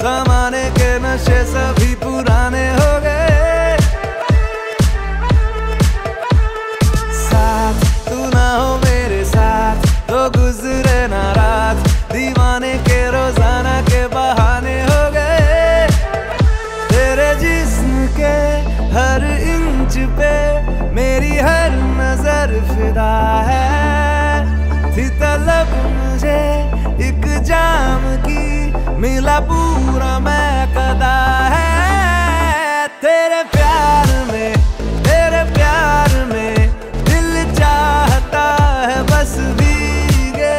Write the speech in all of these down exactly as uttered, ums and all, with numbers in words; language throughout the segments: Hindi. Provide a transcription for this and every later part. जमाने के नशे सभी पुराने हो गए। साथ तू ना हो मेरे साथ तो गुजरे ना रात, दीवाने के रोजाना के बहाने हो गए। तेरे जिस्म के हर इंच पे मेरी हर नजर फिदा है। थी तलब मुझे एक जाम की, मिला पूरा मैं कदा है। तेरे प्यार में, तेरे प्यार में दिल चाहता है बस भीगे।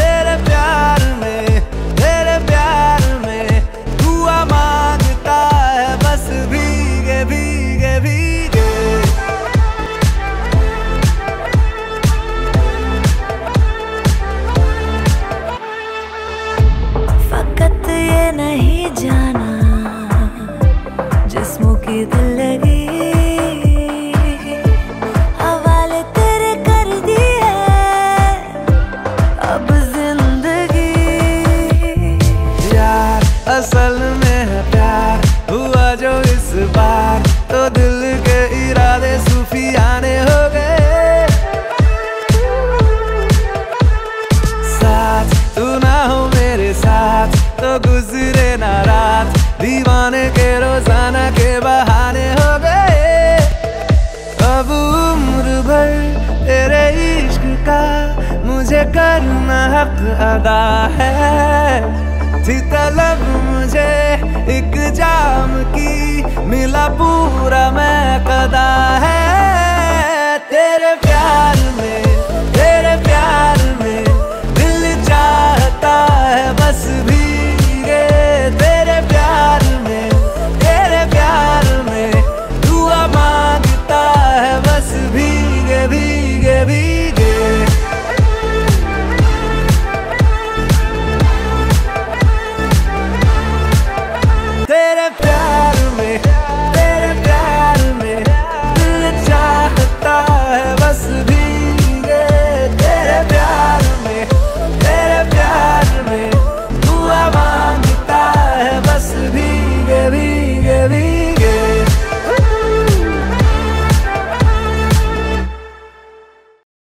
तेरे प्यार में, तेरे प्यार में दुआ मांगता है बस भीगे भीगे भीगे। फकत ये नहीं जाना जिस्मों की दिल लगी। असल में है प्यार हुआ जो इस बार, तो दिल के इरादे सूफियाने हो गए। साथ तू ना हो मेरे साथ तो गुजरे ना रात, दीवाने के रोजाना के बहाने हो गए। अब उम्र भर तेरे इश्क का मुझे करना हक अदा है। थी तलब मुझे एक जाम की, मिला पूरा मैं कदा है।